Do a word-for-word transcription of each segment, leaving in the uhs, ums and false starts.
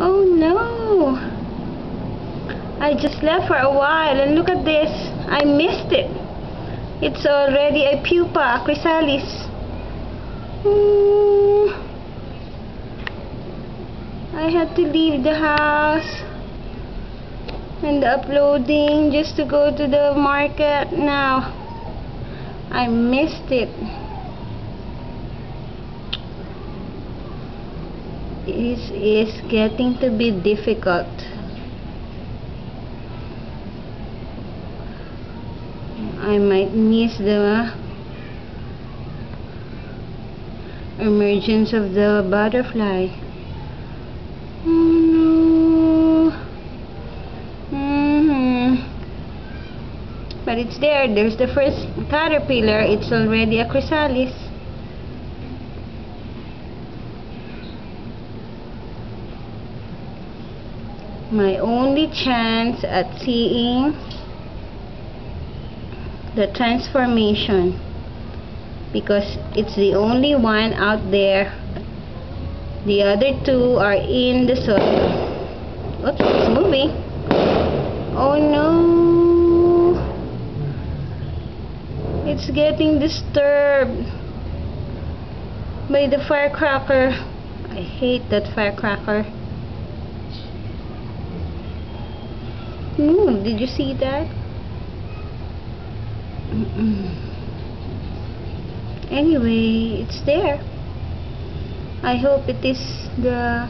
Oh no! I just left for a while and look at this! I missed it! It's already a pupa, a chrysalis. Mm. I had to leave the house and uploading just to go to the market now. I missed it. This is getting to be difficult. I might miss the emergence of the butterfly. But it's there. There's the first caterpillar. It's already a chrysalis. My only chance at seeing the transformation, because it's the only one out there. The other two are in the soil. Oops, it's moving. Oh no. It's getting disturbed by the firecracker. I hate that firecracker. Ooh, did you see that? Mm-mm. Anyway, it's there. I hope it is the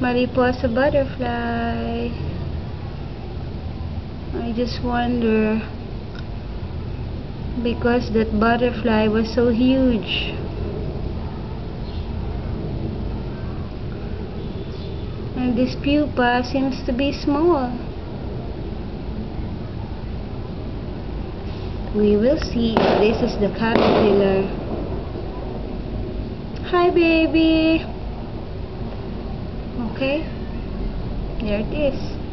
Mariposa butterfly. I just wonder, because that butterfly was so huge. And this pupa seems to be small. We will see if this is the caterpillar. Hi baby! Okay, there it is.